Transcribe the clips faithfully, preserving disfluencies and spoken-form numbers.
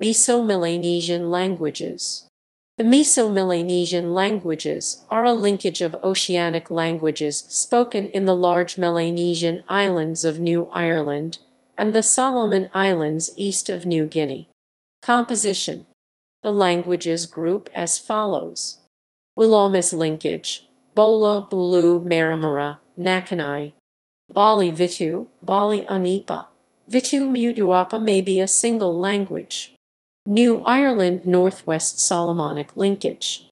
Meso-Melanesian languages. The Meso-Melanesian languages are a linkage of Oceanic languages spoken in the large Melanesian islands of New Ireland and the Solomon Islands east of New Guinea. Composition. The languages group as follows. Wilomis linkage, Bola, Bulu, Maramara, Nakanai. Bali-Vitu-Bali-Anipa, Vitu-Muduapa may be a single language. New Ireland Northwest Solomonic linkage.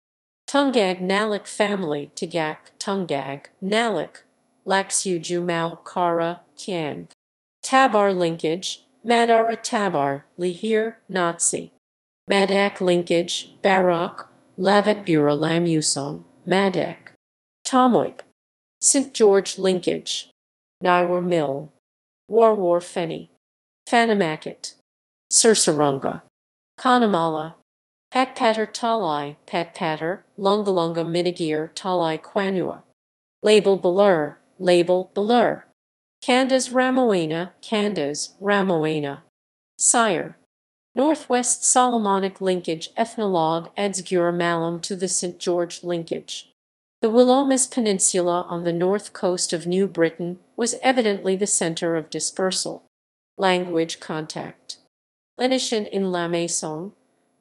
Tungag Nalik family, Tagak, Tungag, Nalik, Laxu, Jumau, Kara, Tungag. Tabar linkage, Madara, Tabar, Lihir, Nazi. Madak linkage, Barok, Lavatbura, Lamasong, Madak. Tamoip. Saint George linkage, Naiwar Mill, Warwar Feni, Fanamakit, Sursarunga, Connemara, Patpatar Talai, Patpatar, Lungalunga, Minigir, Talai, Quanua. Label Belur, Label Belur, Candas Ramoena, Candas Ramoena. Sire. Northwest Solomonic linkage. Ethnologue adds Guramalam to the Saint George linkage. The Wilomis Peninsula on the north coast of New Britain was evidently the center of dispersal. Language contact. Lanishan in Lamasong,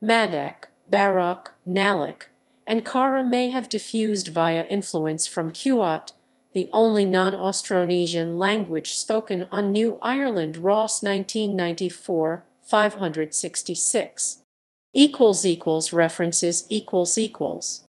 Madak, Barok, Nalik, and Kara may have diffused via influence from Kuat, the only non-Austronesian language spoken on New Ireland. Ross nineteen ninety-four, five hundred sixty-six. References